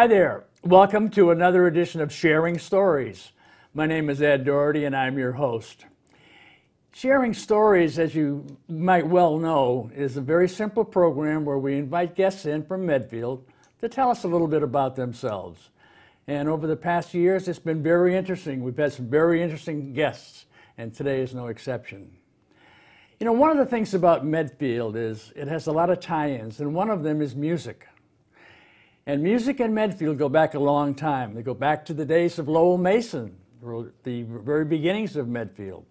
Hi there. Welcome to another edition of Sharing Stories. My name is Ed Doherty and I'm your host. Sharing Stories, as you might well know, is a very simple program where we invite guests in from Medfield to tell us a little bit about themselves. And over the past years, it's been very interesting. We've had some very interesting guests, and today is no exception. You know, one of the things about Medfield is it has a lot of tie-ins, and one of them is music. And music and Medfield go back a long time. They go back to the days of Lowell Mason, the very beginnings of Medfield.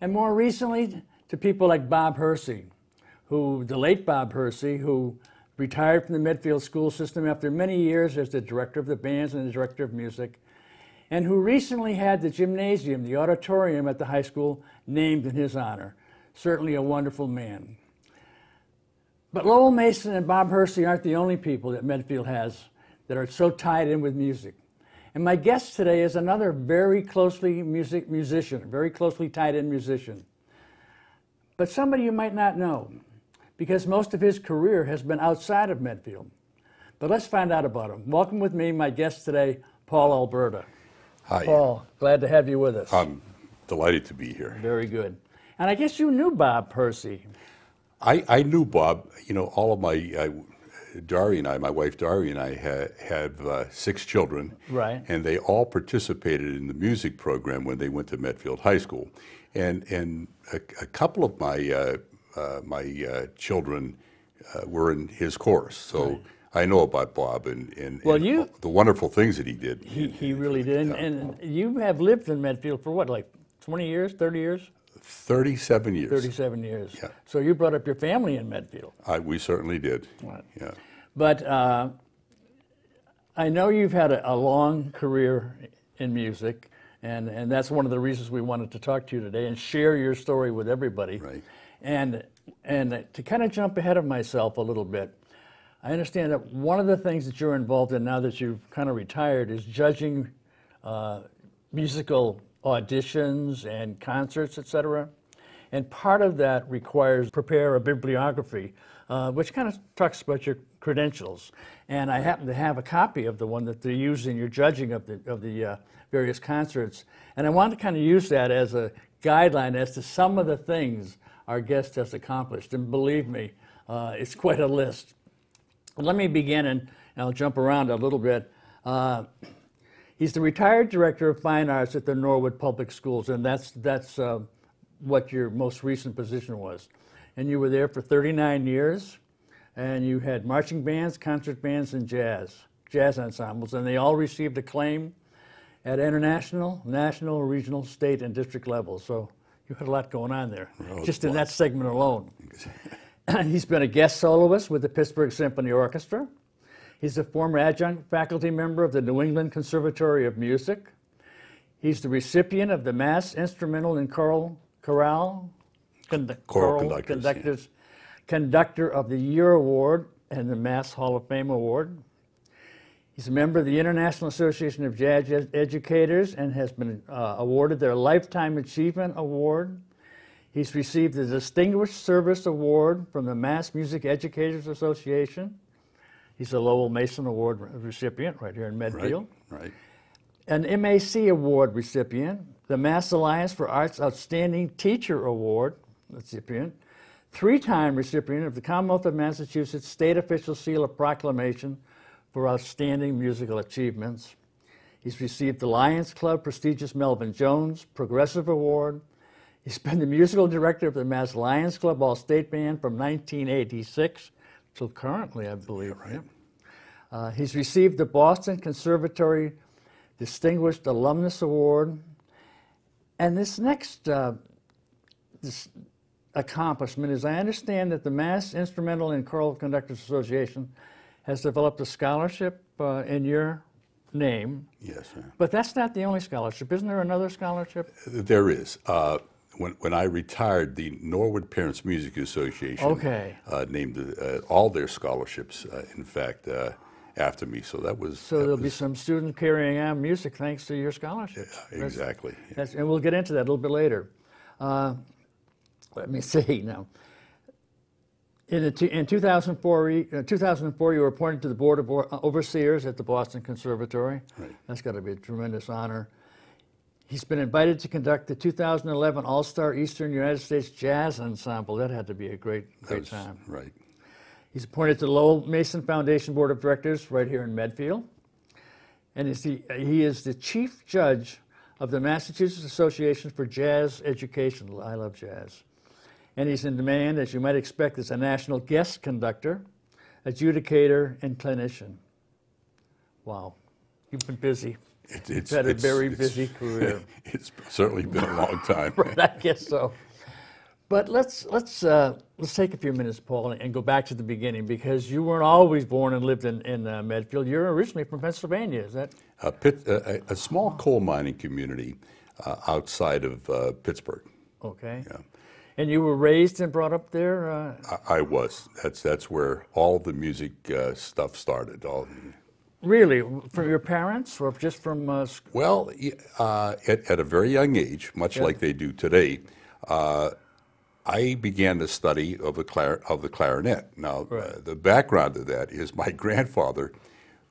And more recently, to people like Bob Hersey, the late Bob Hersey, who retired from the Medfield school system after many years as the director of the bands and the director of music, and who recently had the gymnasium, the auditorium at the high school, named in his honor. Certainly a wonderful man. But Lowell Mason and Bob Hersey aren't the only people that Medfield has that are so tied in with music. And my guest today is another very closely tied in musician. But somebody you might not know, because most of his career has been outside of Medfield. But let's find out about him. Welcome with me, my guest today, Paul Alberta. Hi. Paul, glad to have you with us. I'm delighted to be here. Very good. And I guess you knew Bob Hersey. I knew Bob. You know, all of my, my wife Dari and I have six children. Right. And they all participated in the music program when they went to Medfield High School. And a couple of my, my children were in his course. So right. I know about Bob and the wonderful things that he did. He really did. Yeah. And you have lived in Medfield for what, like 20 years, 30 years? 37 years. 37 years. Yeah. So you brought up your family in Medfield. We certainly did. Right. Yeah. But I know you've had a long career in music, and that's one of the reasons we wanted to talk to you today and share your story with everybody. Right. And to kind of jump ahead of myself a little bit, I understand that one of the things that you're involved in now that you've kind of retired is judging musical auditions and concerts, etc. And part of that requires prepare a bibliography, which kind of talks about your credentials. And I happen to have a copy of the one that they use in your judging of the various concerts. And I wanted to kind of use that as a guideline as to some of the things our guest has accomplished. And believe me, it's quite a list. But let me begin, and I'll jump around a little bit. He's the retired director of fine arts at the Norwood Public Schools, and that's what your most recent position was. And you were there for 39 years, and you had marching bands, concert bands, and jazz ensembles, and they all received acclaim at international, national, regional, state, and district levels. So you had a lot going on there, just in that segment alone. He's been a guest soloist with the Pittsburgh Symphony Orchestra. He's a former adjunct faculty member of the New England Conservatory of Music. He's the recipient of the Mass Instrumental and Choral Conductors Conductor of the Year Award and the Mass Hall of Fame Award. He's a member of the International Association of Jazz Educators and has been awarded their Lifetime Achievement Award. He's received the Distinguished Service Award from the Mass Music Educators Association. He's a Lowell Mason Award recipient right here in Medfield. Right. An MAC Award recipient, the Mass Alliance for Arts Outstanding Teacher Award recipient, three-time recipient of the Commonwealth of Massachusetts State Official Seal of Proclamation for Outstanding Musical Achievements. He's received the Lions Club prestigious Melvin Jones Progressive Award. He's been the musical director of the Mass Lions Club All-State Band from 1986. Till currently, I believe. Yeah, right. He's received the Boston Conservatory Distinguished Alumnus Award. And this next this accomplishment is I understand that the Mass Instrumental and Choral Conductors Association has developed a scholarship in your name. Yes, sir. But that's not the only scholarship. Isn't there another scholarship? There is. When I retired, the Norwood Parents Music Association named all their scholarships, in fact, after me. So that was... So there'll be some student carrying on music thanks to your scholarship. Exactly. That's, and we'll get into that a little bit later. Let me see now. In 2004, you were appointed to the Board of Overseers at the Boston Conservatory. Right. That's got to be a tremendous honor. He's been invited to conduct the 2011 All-Star Eastern United States Jazz Ensemble. That had to be a great time. Right. He's appointed to the Lowell Mason Foundation Board of Directors right here in Medfield. And he is the chief judge of the Massachusetts Association for Jazz Education. I love jazz. And he's in demand, as you might expect, as a national guest conductor, adjudicator, and clinician. Wow. You've been busy. You've had a very busy career. It's certainly been a long time. Right, I guess so. But let's take a few minutes, Paul, and go back to the beginning, because you weren't always born and lived in Medfield. You're originally from Pennsylvania, is that? A small coal mining community outside of Pittsburgh. Okay. Yeah. And you were raised and brought up there? I was. That's where all the music stuff started. Really? From your parents or just from school? Well, at a very young age, much like they do today, I began the study of the clarinet. Now, the background of that is my grandfather,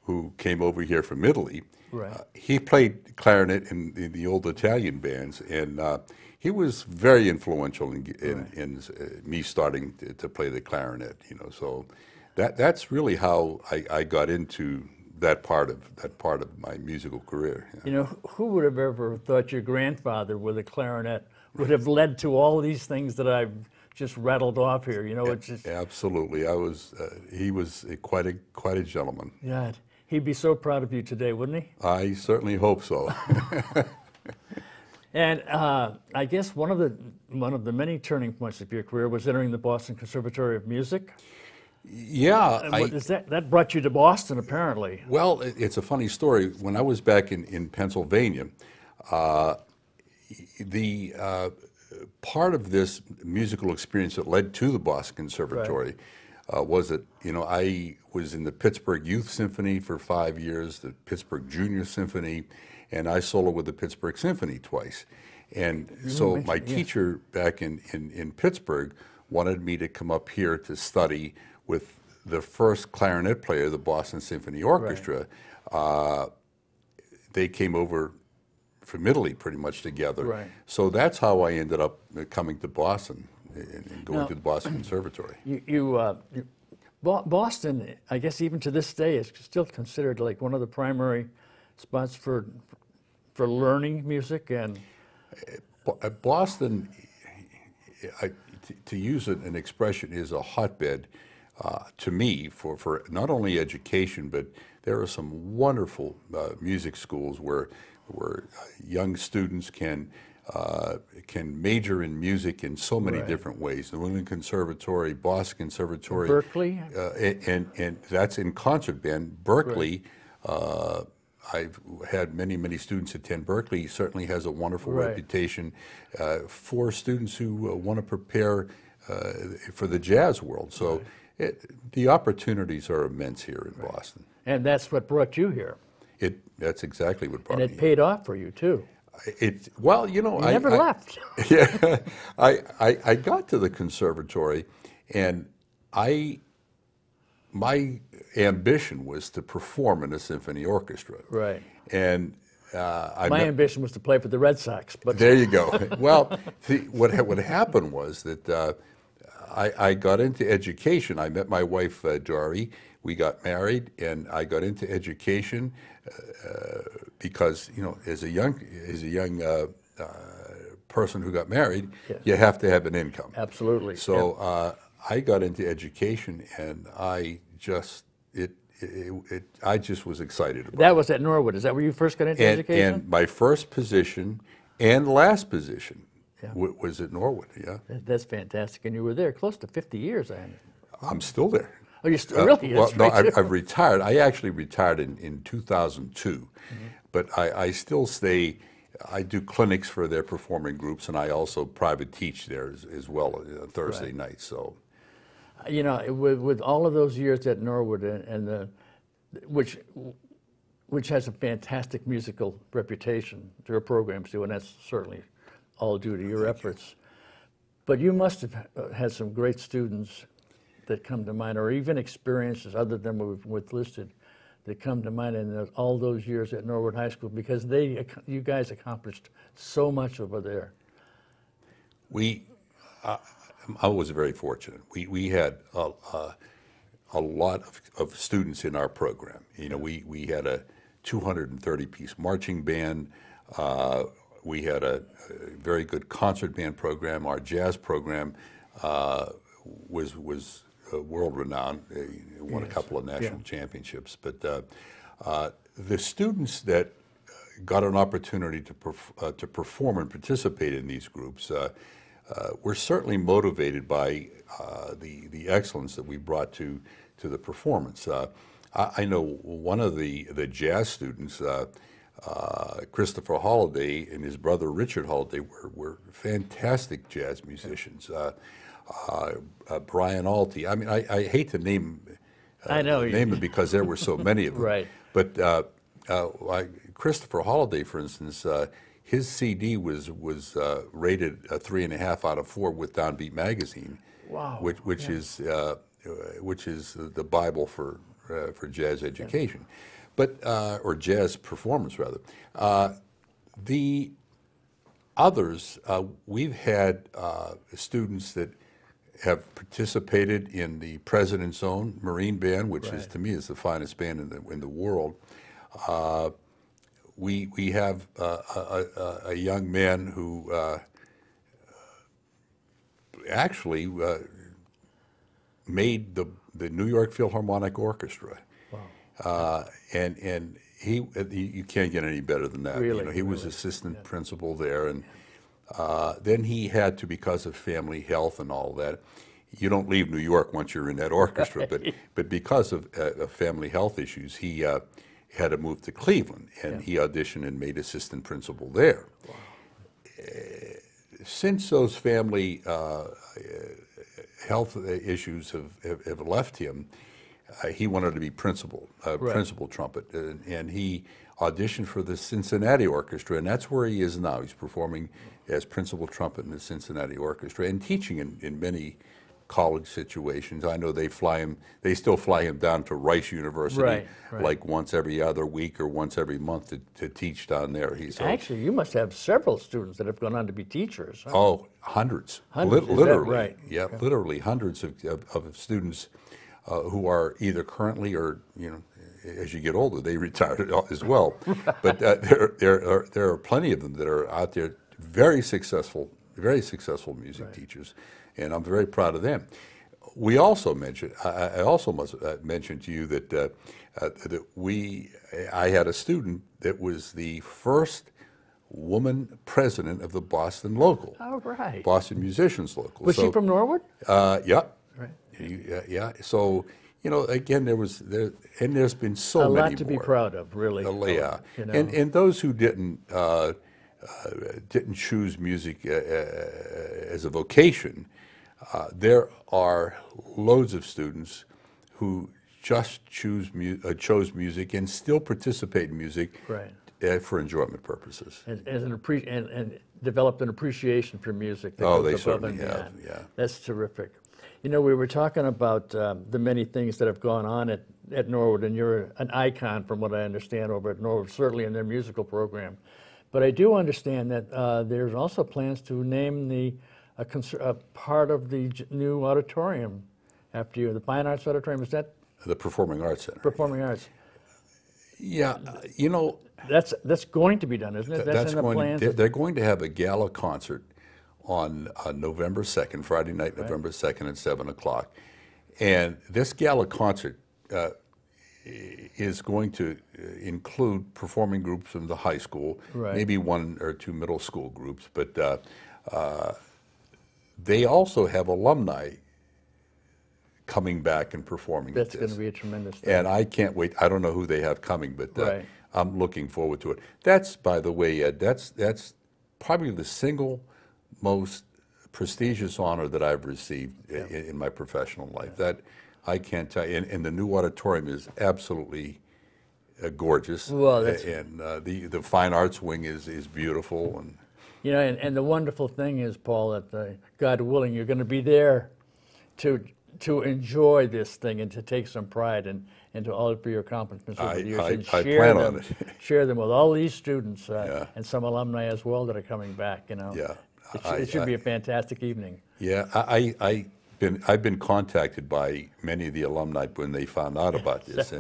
who came over here from Italy. Right. He played clarinet in the old Italian bands, and he was very influential in me starting to play the clarinet. You know, so that's really how I got into that part of my musical career. You know, who would have ever thought your grandfather with a clarinet would have led to all these things that I've just rattled off here? You know, it's just absolutely. He was quite a gentleman. Yeah. He'd be so proud of you today, wouldn't he? I certainly hope so. And I guess one of the many turning points of your career was entering the Boston Conservatory of Music. Yeah, that brought you to Boston, apparently. Well, it's a funny story. When I was back in Pennsylvania, the part of this musical experience that led to the Boston Conservatory. Right. Was that, you know, I was in the Pittsburgh Youth Symphony for 5 years, the Pittsburgh Junior Symphony, and I soloed with the Pittsburgh Symphony twice. And so my teacher back in Pittsburgh wanted me to come up here to study with the first clarinet player of the Boston Symphony Orchestra. Right. They came over from Italy pretty much together. Right. So that's how I ended up coming to Boston. And going to the Boston Conservatory. Boston, I guess even to this day, is still considered like one of the primary spots for learning music. And Boston, to use an expression, is a hotbed to me for not only education, but there are some wonderful music schools where young students can major in music in so many different ways. The New England Conservatory, Boston Conservatory, Berkeley, and that's in concert band. Berkeley, I've had many students attend. Berkeley certainly has a wonderful reputation for students who want to prepare for the jazz world. So the opportunities are immense here in Boston. And that's what brought you here. That's exactly what brought me here. And it paid off for you too. Well, you know, I never left. Yeah, I got to the conservatory, and my ambition was to perform in a symphony orchestra. Right. And my ambition was to play for the Red Sox. But there you go. Well, what happened was that I got into education. I met my wife Dory. We got married, and I got into education because, you know, as a young person who got married, you have to have an income. Absolutely. So I got into education, and I just was excited about. That was at Norwood. Is that where you first got into education? And my first position and last position was at Norwood. Yeah. That's fantastic, and you were there close to 50 years. I'm still there. Oh, you still really? Well, no, I've retired. I actually retired in 2002, but I still stay. I do clinics for their performing groups, and I also private teach there as well Thursday nights. So, you know, with all of those years at Norwood which has a fantastic musical reputation, their programs do, and that's certainly all due to your efforts. But you must have had some great students. that come to mind, or even experiences other than what's listed that come to mind in all those years at Norwood High School, because they, you guys accomplished so much over there. I was very fortunate. We had a lot of students in our program. You know, we had a 230-piece marching band. We had a very good concert band program. Our jazz program was world-renowned. They won a couple of national championships. But the students that got an opportunity to perform and participate in these groups were certainly motivated by the excellence that we brought to the performance. I know one of the jazz students, Christopher Holliday, and his brother Richard Holliday were fantastic jazz musicians. Brian Alty. I mean, I hate to name them because there were so many of them. Right. But Christopher Holliday, for instance, his CD was rated a 3.5 out of 4 with Downbeat Magazine. Wow. Which is the Bible for jazz education. Yeah. But or jazz performance, rather. The others, we've had students that have participated in the President's Own Marine Band, which is, to me, is the finest band in the world. We have a young man who actually made the New York Philharmonic Orchestra. Wow. And he you can't get any better than that. Really, you know, he was assistant principal there, and then he had to, because of family health and all that, you don't leave New York once you're in that orchestra. But because of family health issues, he had to move to Cleveland, and he auditioned and made assistant principal there. Wow. Since those family health issues have left him, he wanted to be principal trumpet, and he auditioned for the Cincinnati Orchestra, and that's where he is now. He's performing as principal trumpet in the Cincinnati Orchestra and teaching in many college situations. I know they still fly him down to Rice University like once every other week or once every month to teach down there. Actually, you must have several students that have gone on to be teachers. Huh? Oh, hundreds. Literally. Right? Yeah, okay. Literally hundreds of students who are either currently or, you know, as you get older, they retire as well. But there are plenty of them that are out there, very successful music teachers, and I'm very proud of them. We also mentioned, I also must mention to you that I had a student that was the first woman president of the Boston Local. All right. Boston Musicians Local. Was she from Norwood? Yeah. Right. Yeah. So, you know, again, there's been so many more. A lot to be proud of, really. Yeah. You know. And those who didn't choose music as a vocation, there are loads of students who just chose music and still participate in music for enjoyment purposes. And developed an appreciation for music. That they certainly have. Yeah. That's terrific. You know, we were talking about the many things that have gone on at Norwood, and you're an icon, from what I understand, over at Norwood, certainly in their musical program. But I do understand that there's also plans to name a part of the new auditorium after you, the Fine Arts Auditorium. Is that? The Performing Arts Center. Performing Arts. Yeah, you know. That's going to be done, isn't it? That's in the plans. They're going to have a gala concert on November 2nd, Friday night, November 2nd at 7 o'clock. And this gala concert is going to include performing groups from the high school, maybe one or two middle school groups, but they also have alumni coming back and performing. That's going to be a tremendous thing. And I can't wait. I don't know who they have coming, but I'm looking forward to it. That's, by the way, Ed, that's probably the single most prestigious honor that I've received in my professional life. That I can't tell you. And the new auditorium is absolutely gorgeous. Well, that's and the fine arts wing is beautiful. And you know, and the wonderful thing is, Paul, that God willing, you're going to be there to to enjoy this thing and to take some pride and to all of your accomplishments over the years share them with all these students and some alumni as well that are coming back. You know, it should be a fantastic evening. Yeah, I've been contacted by many of the alumni when they found out about this,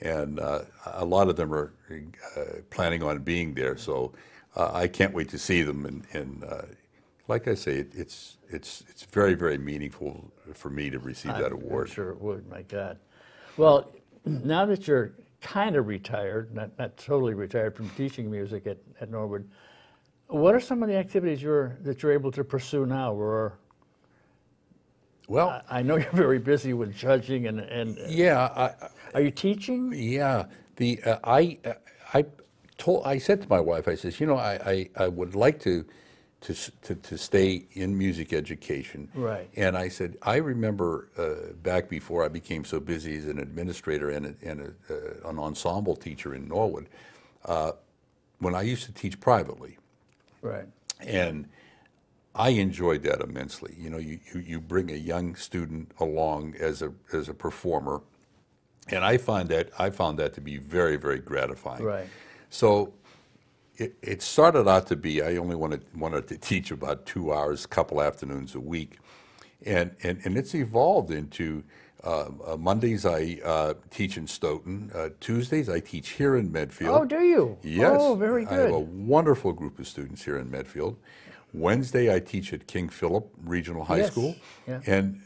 and a lot of them are planning on being there. So I can't wait to see them. And like I say, it's very, very meaningful for me to receive that award. I'm sure it would. My God. Well, now that you're kind of retired, not totally retired from teaching music at Norwood, what are some of the activities that you're able to pursue now? Well, I know you're very busy with judging are you teaching? Yeah, I said to my wife, I says, you know, I would like to stay in music education. Right. And I said, I remember back before I became so busy as an administrator and an ensemble teacher in Norwood, when I used to teach privately. Right. And I enjoyed that immensely. You know, you bring a young student along as a performer, and I found that to be very, very gratifying. Right. So it started out to be I only wanted to teach about 2 hours, a couple afternoons a week, and it's evolved into Mondays I teach in Stoughton. Tuesdays I teach here in Medfield. Oh, do you? Yes. Oh, very good. I have a wonderful group of students here in Medfield. Wednesday I teach at King Philip Regional High School, and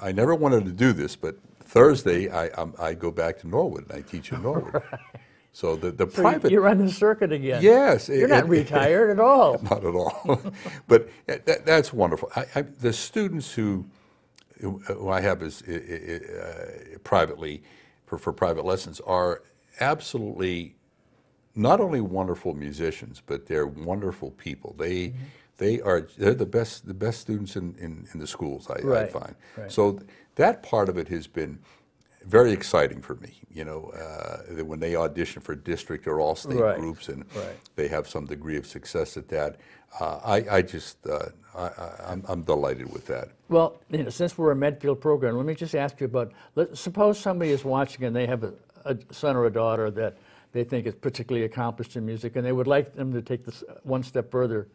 I never wanted to do this, but Thursday I go back to Norwood and I teach in Norwood. Right. So so private. You're on the circuit again. Yes. You're not retired at all. Not at all. But that's wonderful. The students who I have is privately for private lessons are absolutely not only wonderful musicians, but they're wonderful people. They're the best students in the schools. I find. Right. So that part of it has been very exciting for me, you know, when they audition for district or all-state groups and they have some degree of success at that. I'm delighted with that. Well, you know, since we're a Medfield program, let me just ask you about, suppose somebody is watching and they have a son or a daughter that they think is particularly accomplished in music and they would like them to take this one step further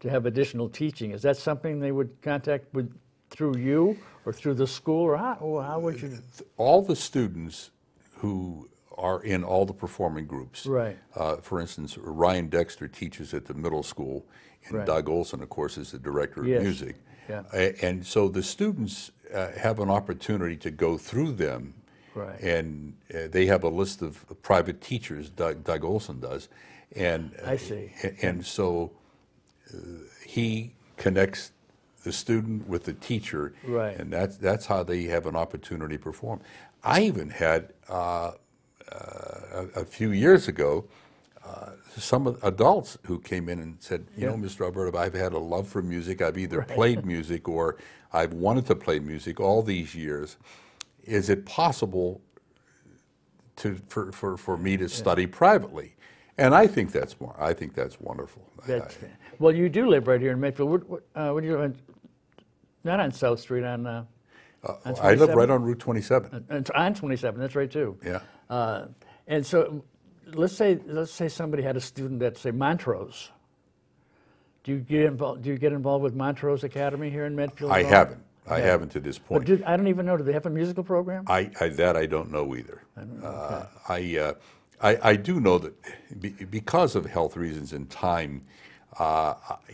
to have additional teaching. Is that something they would contact with through you or through the school, or how would you? All the students who are in all the performing groups, for instance, Ryan Dexter teaches at the middle school, and Doug Olson, of course, is the director of music. Yeah. And so the students have an opportunity to go through them, and they have a list of private teachers, Doug Olson does. And I see. And so he connects the student with the teacher, and that's how they have an opportunity to perform. I even had a few years ago some adults who came in and said, you know, Mr. Alberta, I've had a love for music. I've either played music or I've wanted to play music all these years. Is it possible for me to study privately? And I think that's wonderful. Well, you do live right here in Medfield. What do you live on? Not on South Street, on I live right on Route 27. On 27, that's right too. Yeah. And so, let's say somebody had a student at, say, Montrose. Do you get involved with Montrose Academy here in Medfield? I haven't to this point. But I don't even know. Do they have a musical program? I don't know either. I don't know. Okay. I do know that because of health reasons and time,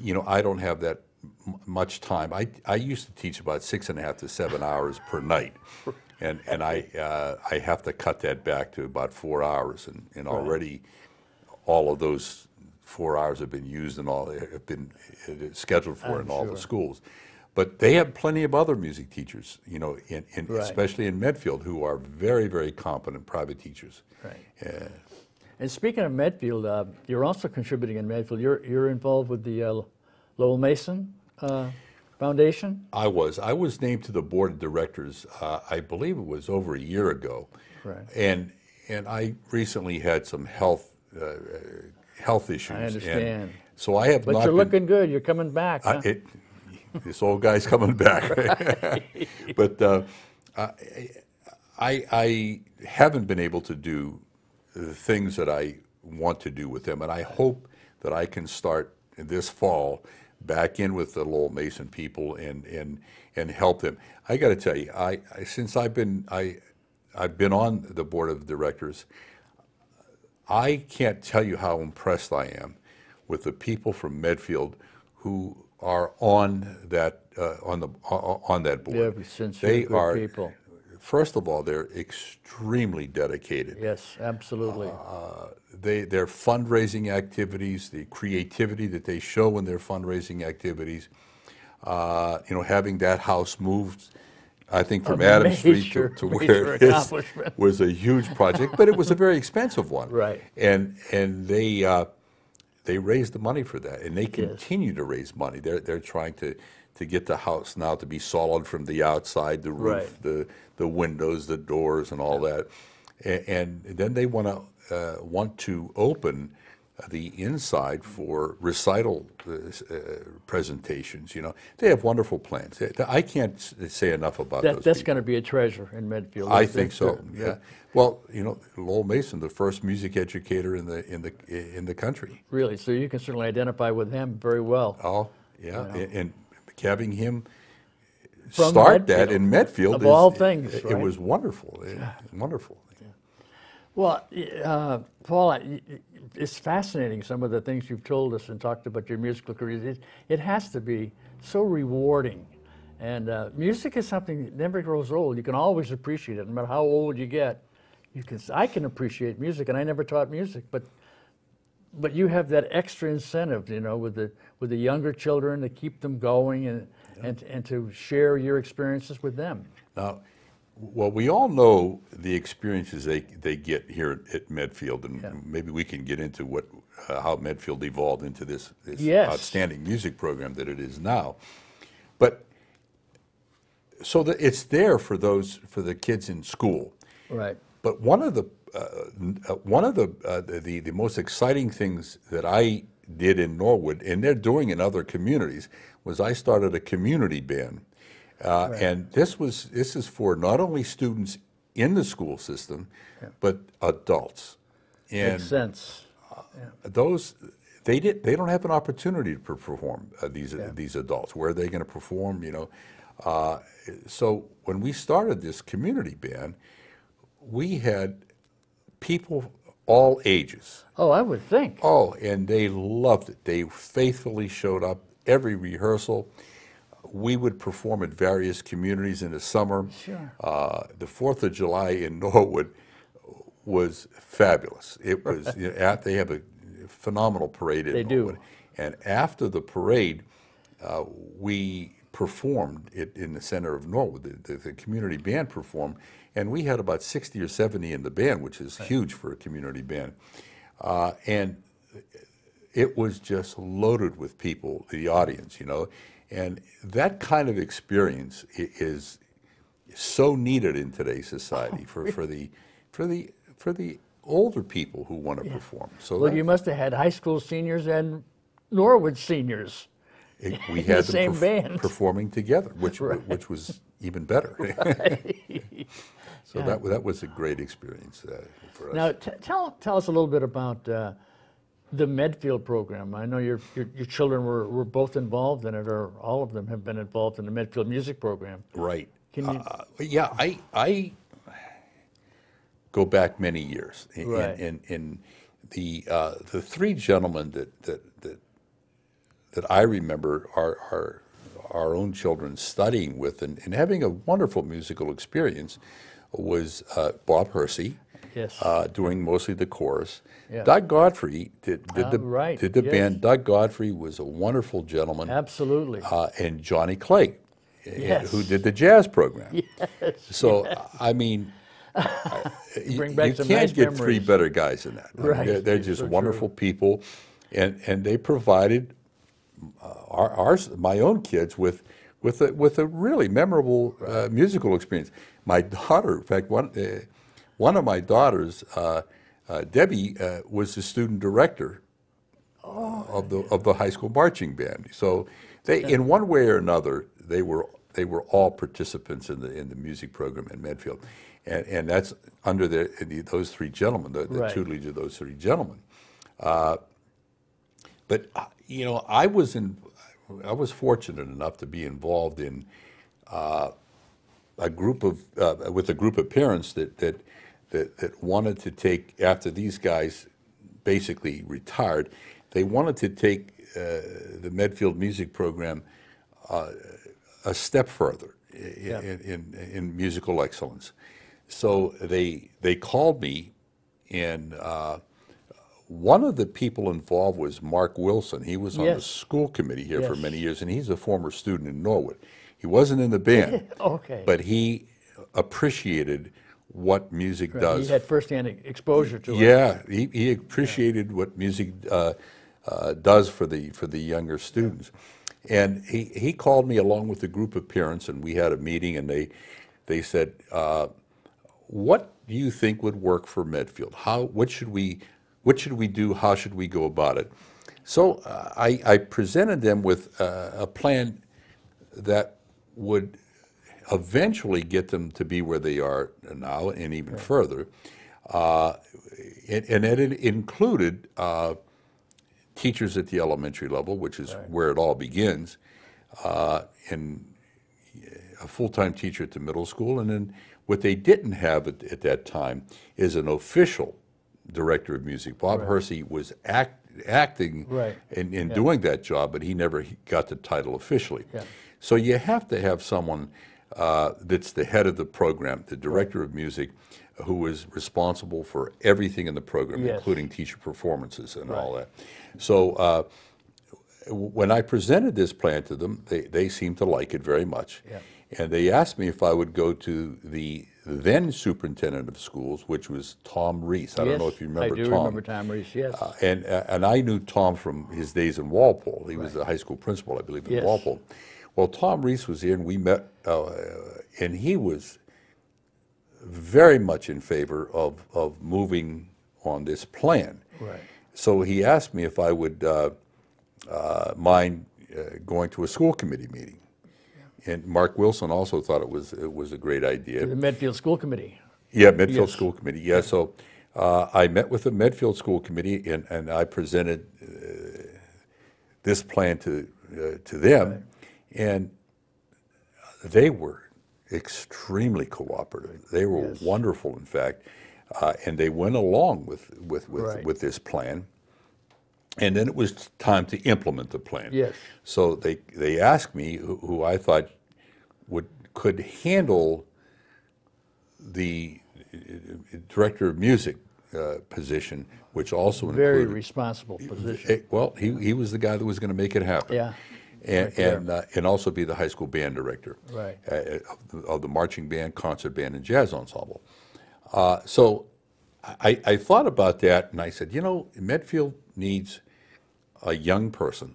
you know, I don't have that much time. I used to teach about 6.5 to 7 hours per night, and I have to cut that back to about 4 hours, and already all of those 4 hours have been used and all have been scheduled for all the schools. But they have plenty of other music teachers, you know, especially in Medfield, who are very, very competent private teachers. Right. And speaking of Medfield, you're also contributing in Medfield. You're involved with the Lowell Mason Foundation? I was named to the board of directors, I believe it was over a year ago. Right. And I recently had some health issues. I understand. So I have but not. But you're looking good. You're coming back. Huh? This old guy's coming back. Right. But I haven't been able to do the things that I want to do with them, and I hope that I can start this fall back in with the Lowell Mason people and help them. I got to tell you, since I've been on the board of directors, I can't tell you how impressed I am with the people from Medfield who are on that board. Yeah, since they are people. First of all, they're extremely dedicated. Yes, absolutely. Their fundraising activities, the creativity that they show in their fundraising activities, you know, having that house moved, I think, from Adams Street to where it is, was a huge project, but it was a very expensive one. Right. And they raised the money for that, and they continue to raise money. They're trying to get the house now to be solid from the outside, the roof, the windows, the doors, and all that. And then they want to open the inside for recital presentations. You know, they have wonderful plans. I can't say enough about those. That's going to be a treasure in Medfield. I think so. Yeah. Well, you know, Lowell Mason, the first music educator in the country. Really? So you can certainly identify with him very well. Oh, yeah, you know. And having him from start Medfield, that in Medfield of all things, right? It was wonderful. Yeah. Wonderful. Yeah. Well, Paul, it's fascinating some of the things you've told us and talked about your musical career. It has to be so rewarding, and music is something that never grows old. You can always appreciate it, no matter how old you get. I can appreciate music, and I never taught music, but you have that extra incentive, you know, with the younger children to keep them going and to share your experiences with them. Now, well, we all know the experiences they get here at Medfield, and maybe we can get into how Medfield evolved into this outstanding music program that it is now. But so that it's there for the kids in school. Right. But one of the most exciting things that I did in Norwood, and they're doing in other communities, was I started a community band, and this is for not only students in the school system, but adults. And makes sense. Those they don't have an opportunity to perform these adults. Where are they going to perform? You know, so when we started this community band, we had people all ages. Oh, I would think. Oh, and they loved it. They faithfully showed up every rehearsal. We would perform at various communities in the summer. Sure. The 4th of July in Norwood was fabulous. It was, you know, they have a phenomenal parade in Norwood. They do. And after the parade, we performed it in the center of Norwood. The community band performed, and we had about 60 or 70 in the band, which is huge for a community band. And it was just loaded with people, the audience, you know. And that kind of experience is so needed in today's society for the older people who want to perform. So well, you must have had high school seniors and Norwood seniors. We had the same band performing together, which was even better. So that was a great experience for us. Now tell us a little bit about the Medfield program. I know your children were both involved in it, or all of them have been involved in the Medfield music program. Right. Can you? Yeah, I go back many years, and the three gentlemen that I remember our own children studying with and having a wonderful musical experience was Bob Hersey, doing mostly the chorus. Yeah. Doug Godfrey did the band. Doug Godfrey was a wonderful gentleman. Absolutely. And Johnny Clay, who did the jazz program. Yes. So, I mean, you can't get three better guys than that. Right. I mean, they're just so wonderful people, and they provided my own kids with a really memorable musical experience. My daughter, in fact, one of my daughters, Debbie, was the student director of the high school marching band. So they, in one way or another, they were all participants in the music program in Medfield, and that's under those three gentlemen, the tutelage of those three gentlemen. But you know, I was fortunate enough to be involved in a group of parents that wanted to take, after these guys basically retired, they wanted to take the Medfield music program a step further in musical excellence. So they called me, and one of the people involved was Mark Wilson. He was on the school committee here for many years, and he's a former student in Norwood. He wasn't in the band, but he appreciated what music does. He had firsthand exposure to it. Yeah, he appreciated what music does for the younger students, and he called me along with a group of parents, and we had a meeting, and they said, "What do you think would work for Medfield? What should we do? How should we go about it?" So I presented them with a plan that would eventually get them to be where they are now and even further. And it included teachers at the elementary level, which is where it all begins, and a full-time teacher at the middle school. And then what they didn't have at that time is an official director of music. Bob Hersey was acting in doing that job, but he never got the title officially. Yeah. So you have to have someone that's the head of the program, the director of music, who is responsible for everything in the program, including teacher performances and all that. So when I presented this plan to them, they seemed to like it very much. Yeah. And they asked me if I would go to the then superintendent of schools, which was Tom Reese. I don't know if you remember Tom. I do remember Tom Reese, yes. And I knew Tom from his days in Walpole. He was the high school principal, I believe, in Walpole. Well, Tom Reese was here, and we met, and he was very much in favor of moving on this plan. Right. So he asked me if I would mind going to a school committee meeting. And Mark Wilson also thought it was a great idea. The Medfield School Committee. Yeah, Medfield School Committee. Yeah, so I met with the Medfield School Committee, and I presented this plan to them, and they were extremely cooperative. They were wonderful, in fact, and they went along with this plan. And then it was time to implement the plan. Yes. So they asked me who I thought could handle the director of music position, which also included... Very responsible position. Well, he was the guy that was going to make it happen. Yeah. And also be the high school band director. Right. Of the marching band, concert band, and jazz ensemble. So I thought about that, and I said, you know, Medfield needs a young person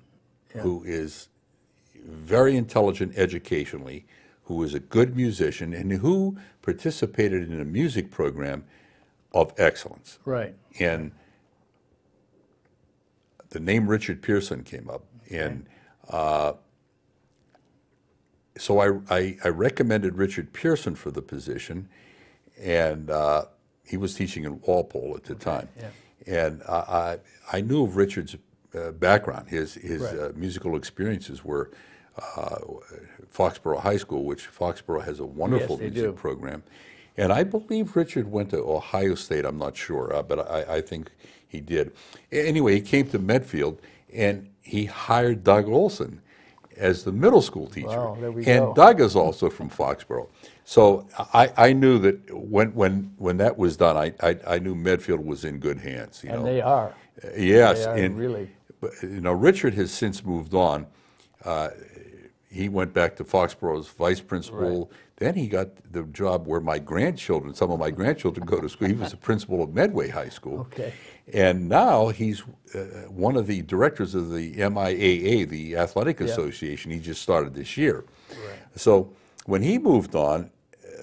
who is very intelligent educationally, who is a good musician, and who participated in a music program of excellence. Right. And the name Richard Pearson came up, and so I recommended Richard Pearson for the position, and he was teaching in Walpole at the time. Yeah. And I knew of Richard's background. His musical experiences were Foxborough High School, which Foxborough has a wonderful music program. And I believe Richard went to Ohio State. I'm not sure, but I think he did. Anyway, he came to Medfield, and he hired Doug Olson as the middle school teacher. Wow, there we go. And Doug is also from Foxborough. So I knew that when that was done, I knew Medfield was in good hands. You know? And they are. Yes, they are, and really. But, you know, Richard has since moved on. He went back to Foxborough as vice principal. Right. Then he got the job where my grandchildren, some of my grandchildren, go to school. He was the principal of Medway High School. Okay. And now he's one of the directors of the MIAA, the Athletic Association. He just started this year. Right. So when he moved on,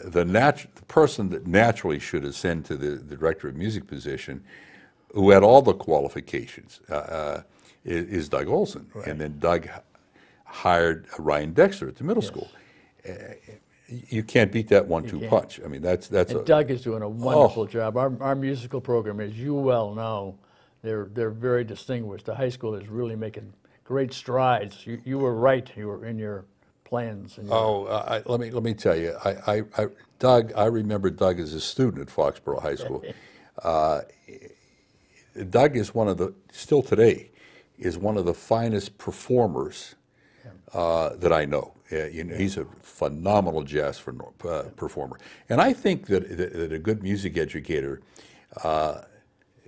the person that naturally should ascend to the director of music position who had all the qualifications, is Doug Olson. Right. And then Doug hired Ryan Dexter at the middle school. You can't beat that 1-2 punch. I mean, that's. And Doug is doing a wonderful job. Our musical program, as you well know, they're very distinguished. The high school is really making great strides. You were right. You were in your plans. And your let me tell you, Doug. I remember Doug as a student at Foxborough High School. Doug is one of the still today is one of the finest performers that I know. You know, he's a phenomenal jazz performer, and I think that a good music educator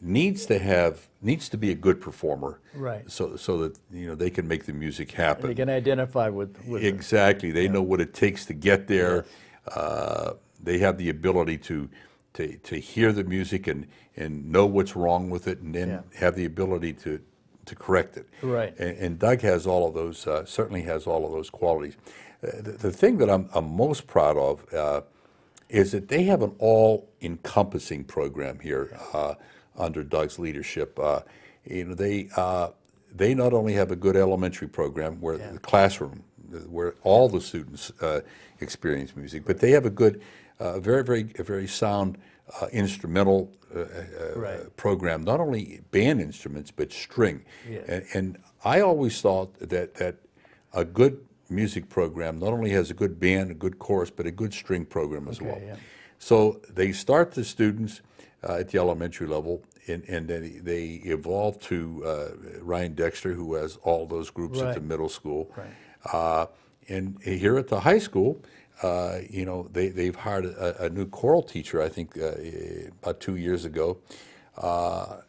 needs to be a good performer, right? So that they can make the music happen. And they can identify with exactly. Them. They know what it takes to get there. Yes. They have the ability to hear the music and know what's wrong with it, and then have the ability to correct it, right? And Doug has all of those. Certainly has all of those qualities. The thing that I'm most proud of is that they have an all-encompassing program here under Doug's leadership. They not only have a good elementary program where the classroom, where all the students experience music, but they have a good, very sound. Instrumental program, not only band instruments but string, and I always thought that a good music program not only has a good band, a good chorus, but a good string program as well. So they start the students at the elementary level, and then they evolve to Ryan Dexter, who has all those groups at the middle school, and here at the high school. They've hired a new choral teacher, I think, about 2 years ago. The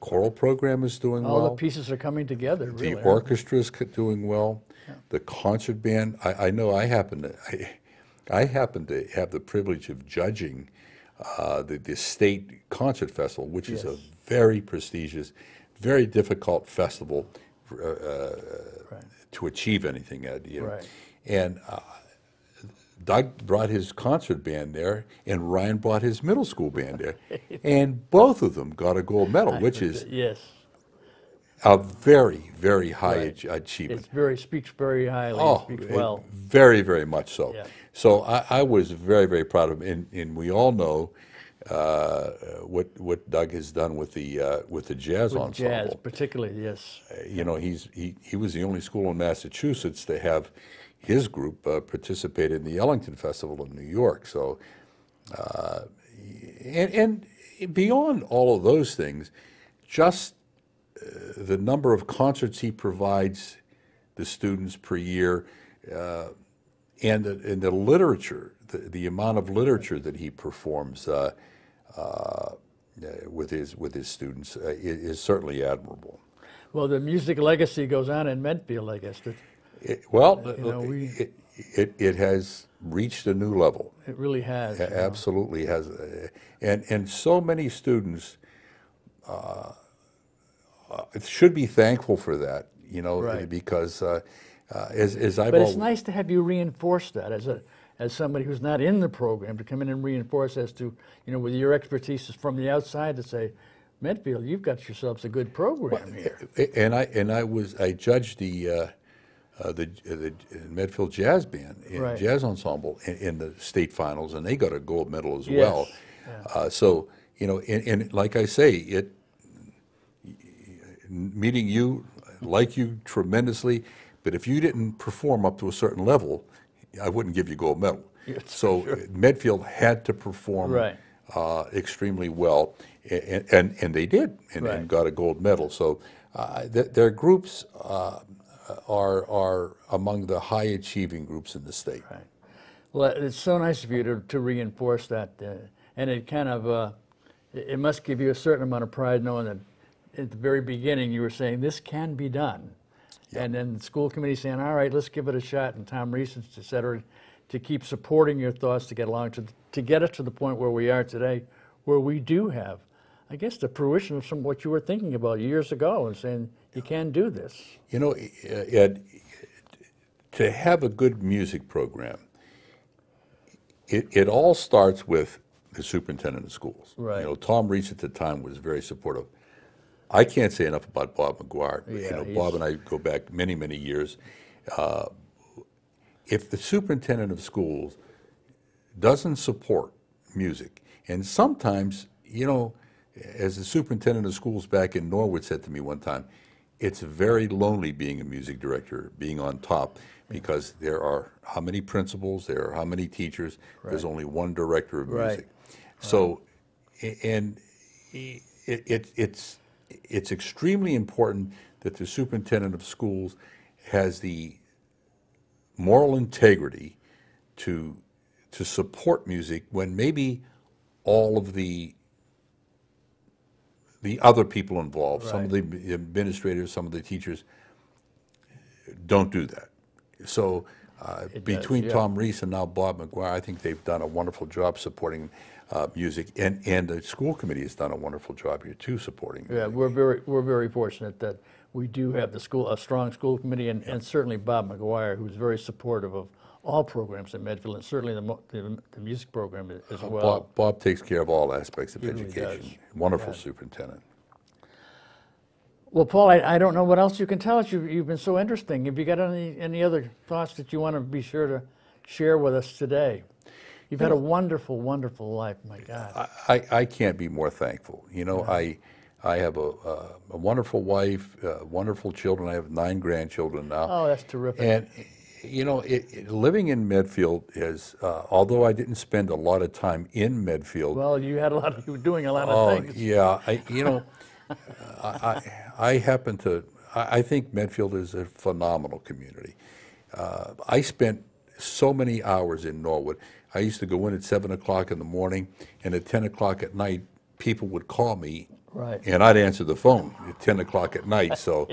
choral program is doing well. All the pieces are coming together, really. The orchestra is doing well. Yeah. The concert band, I know I happen to have the privilege of judging the State Concert Festival, which is a very prestigious, very difficult festival to achieve anything at, And Doug brought his concert band there, and Ryan brought his middle school band there, and both of them got a gold medal, which is a very, very high achievement. It speaks very highly. It speaks well. Very, very much so. Yeah. So I was very, very proud of him, and we all know what Doug has done with the jazz ensemble. Jazz, particularly, he was the only school in Massachusetts to have. His group participated in the Ellington Festival in New York. So, and beyond all of those things, just the number of concerts he provides the students per year, and the literature, the amount of literature that he performs with his students is certainly admirable. Well, the music legacy goes on in Medfield, I guess. It has reached a new level. It really has. It absolutely has, and so many students should be thankful for that. Because as I've. But it's nice to have you reinforce that as somebody who's not in the program to come in and reinforce as to with your expertise from the outside to say. Medfield, you've got yourselves a good program here. And I judged the Medfield Jazz Band and Jazz Ensemble in the state finals, and they got a gold medal as well. So and like I say, meeting you, like you tremendously, but if you didn't perform up to a certain level, I wouldn't give you gold medal. So Medfield had to perform extremely well. And they did, and got a gold medal. So their groups are among the high achieving groups in the state. Right. Well, it's so nice of you to reinforce that, and it kind of it must give you a certain amount of pride knowing that at the very beginning you were saying this can be done, and then the school committee saying, all right, let's give it a shot, and Tom Reese, et cetera, to keep supporting your thoughts to get along to get us to the point where we are today, where we do have. I guess the fruition of some what you were thinking about years ago and saying you can do this. Ed, to have a good music program, it all starts with superintendent of schools. Right. You know, Tom Reese at the time was very supportive. I can't say enough about Bob McGuire. Yeah, you know, Bob and I go back many, many years. If the superintendent of schools doesn't support music, and sometimes, you know, as the superintendent of schools back in Norwood said to me one time, it's very lonely being a music director, being on top, because there are how many principals, there are how many teachers, right. There's only one director of music. Right. So, and it's extremely important that the superintendent of schools has the moral integrity to support music when maybe all of the other people involved, right. Some of the administrators, some of the teachers, don't do that. So between Tom Reese and now Bob McGuire, I think they've done a wonderful job supporting music, and the school committee has done a wonderful job here too supporting. Yeah, music. we're very fortunate that we do have the school, a strong school committee, and certainly Bob McGuire, who's very supportive of all programs at Medfield, and certainly the music program as well. Bob takes care of all aspects of education. Wonderful superintendent. Well, Paul, I don't know what else you can tell us. You've been so interesting. Have you got any other thoughts that you want to be sure to share with us today? You've had a wonderful, wonderful life, my God. I can't be more thankful. You know, I have a wonderful wife, wonderful children. I have 9 grandchildren now. Oh, that's terrific. And, you know, living in Medfield is, although I didn't spend a lot of time in Medfield. Well, you were doing a lot of things. Yeah, you know, I think Medfield is a phenomenal community. I spent so many hours in Norwood. I used to go in at 7 o'clock in the morning, and at 10 o'clock at night, people would call me, right. And I'd answer the phone at 10 o'clock at night. So.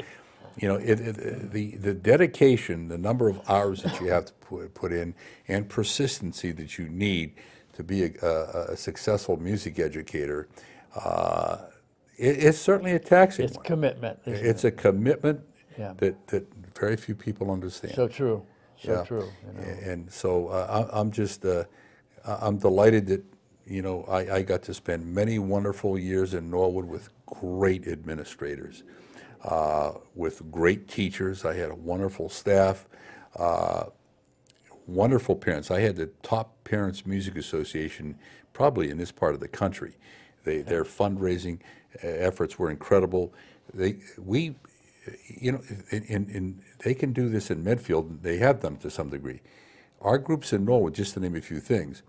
You know, the dedication, the number of hours that you have to put in, and persistency that you need to be a successful music educator, it's certainly a taxing one. Commitment. It's a commitment that very few people understand. So true. So true. You know. And so I'm delighted that, you know, I got to spend many wonderful years in Norwood with great administrators. With great teachers. I had a wonderful staff, wonderful parents. I had the top Parents Music Association probably in this part of the country. Their fundraising efforts were incredible. They can do this in Medfield. They have done it to some degree. Our groups in Norwood, just to name a few things,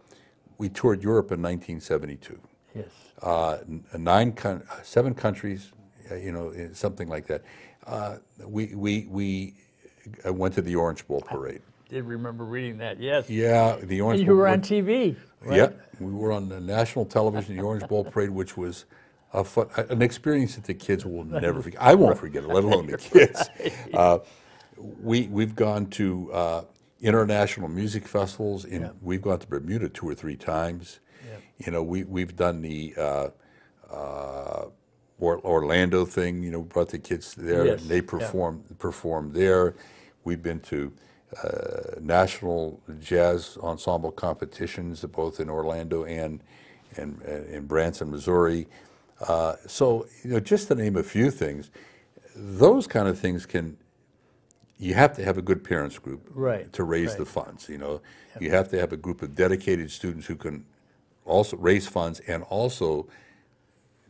we toured Europe in 1972. Yes. 7 countries. You know, something like that. We went to the Orange Bowl parade. I did remember reading that, yes. Yeah, the Orange Bowl. You were on TV, right? Yeah, we were on the national television, the Orange Bowl parade, which was an experience that the kids will never forget. I won't forget it, let alone the kids. We've gone to international music festivals. We've gone to Bermuda 2 or 3 times. Yeah. You know, we've done the... Orlando thing, you know, brought the kids there, and they performed there. We've been to national jazz ensemble competitions, both in Orlando and in Branson, Missouri. So, you know, just to name a few things, those kind of things you have to have a good parents group to raise the funds, you know. Yep. You have to have a group of dedicated students who can also raise funds, and also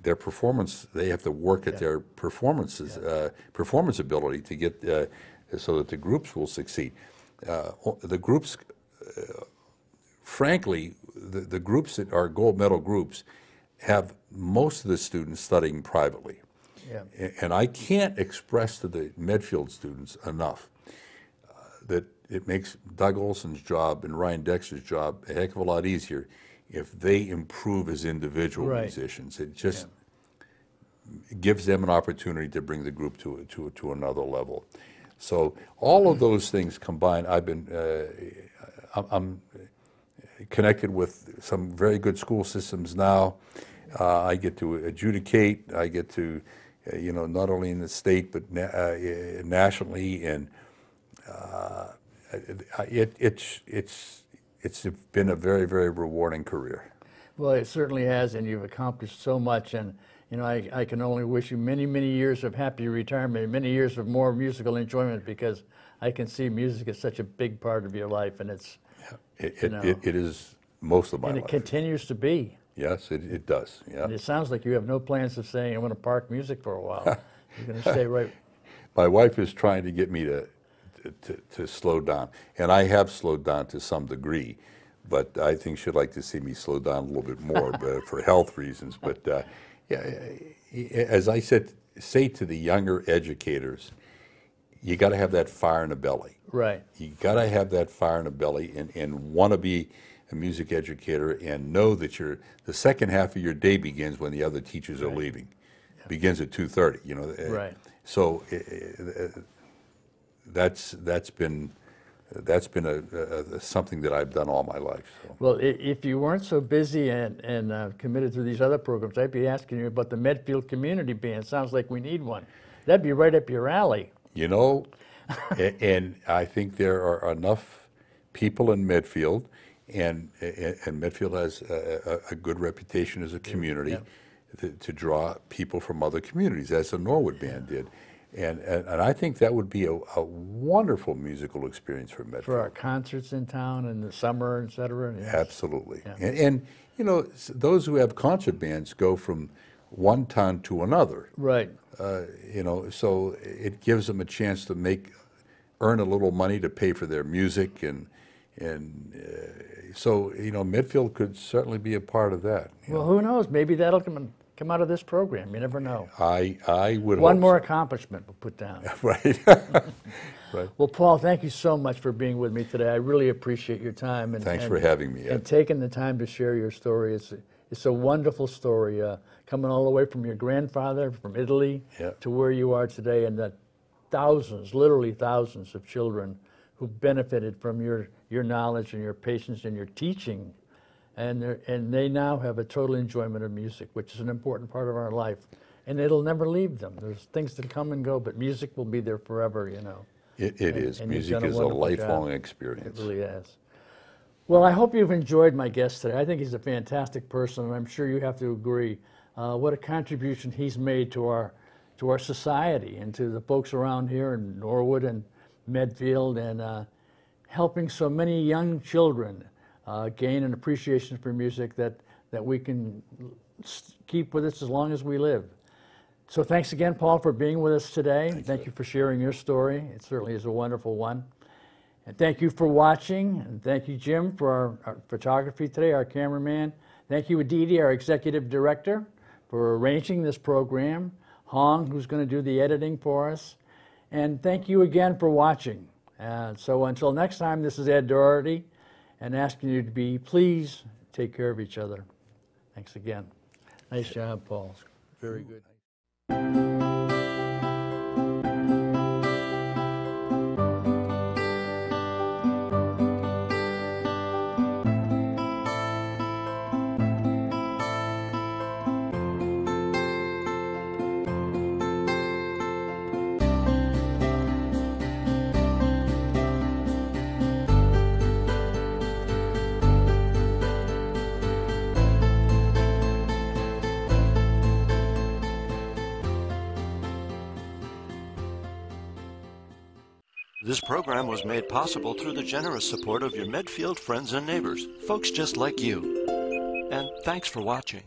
their performance, they have to work at their performances, performance ability to get so that the groups will succeed. The groups, frankly, the groups that are gold medal groups have most of the students studying privately. Yeah. And I can't express to the Medfield students enough that it makes Doug Olson's job and Ryan Dexter's job a heck of a lot easier if they improve as individual musicians. It just gives them an opportunity to bring the group to another level. So all of those things combined, I'm connected with some very good school systems now. I get to adjudicate. I get to, you know, not only in the state but nationally, and it's been a very, very rewarding career. Well, it certainly has, and you've accomplished so much. And you know, I can only wish you many, many years of happy retirement, many years of more musical enjoyment, because I can see music is such a big part of your life, and it's it is most of my life. And it continues to be. Yes, it does. Yeah. And it sounds like you have no plans of saying, I want to park music for a while. You're going to stay right. My wife is trying to get me to slow down, and I have slowed down to some degree, but I think she'd like to see me slow down a little bit more, but for health reasons. But yeah, as I say to the younger educators, you got to have that fire in the belly. Right. You got to have that fire in the belly, and want to be a music educator, and know that the second half of your day begins when the other teachers are leaving. Yep. Begins at 2:30. You know. Right. So that's been a something that I've done all my life. So. Well, if you weren't so busy and committed to these other programs, I'd be asking you about the Medfield Community Band. Sounds like we need one. That'd be right up your alley. You know, and I think there are enough people in Medfield, and Medfield has a good reputation as a community, yeah. to draw people from other communities, as the Norwood Band did. And I think that would be a wonderful musical experience for Medfield. For our concerts in town in the summer, et cetera. Yes. Absolutely. Yeah. And, you know, those who have concert bands go from one town to another. Right. You know, so it gives them a chance to earn a little money to pay for their music. And so, you know, Medfield could certainly be a part of that. Well, who knows? Maybe that'll come out of this program. You never know. I would. One more accomplishment we'll put down. Right. Right. Well, Paul, thank you so much for being with me today. I really appreciate your time. And thanks for having me, Ed. And taking the time to share your story. It's a wonderful story, coming all the way from your grandfather, from Italy, yeah. to where you are today, and that thousands, literally thousands of children who benefited from your knowledge and your patience and your teaching, and they now have a total enjoyment of music, which is an important part of our life, and it'll never leave them. There's things that come and go, but music will be there forever, you know. It is. Music is a lifelong experience. It really is. Well, I hope you've enjoyed my guest today. I think he's a fantastic person, and I'm sure you have to agree what a contribution he's made to our society and to the folks around here in Norwood and Medfield, and helping so many young children gain an appreciation for music that we can keep with us as long as we live. So thanks again, Paul, for being with us today. Thank you for sharing your story. It certainly is a wonderful one. And thank you for watching. And thank you, Jim, for our photography today, our cameraman. Thank you, Aditi, our executive director, for arranging this program. Hong, who's going to do the editing for us. And thank you again for watching. And so until next time, this is Ed Doherty, and asking you to please take care of each other. Thanks again. Nice job, Paul. Very good. This program was made possible through the generous support of your Medfield friends and neighbors, folks just like you. And thanks for watching.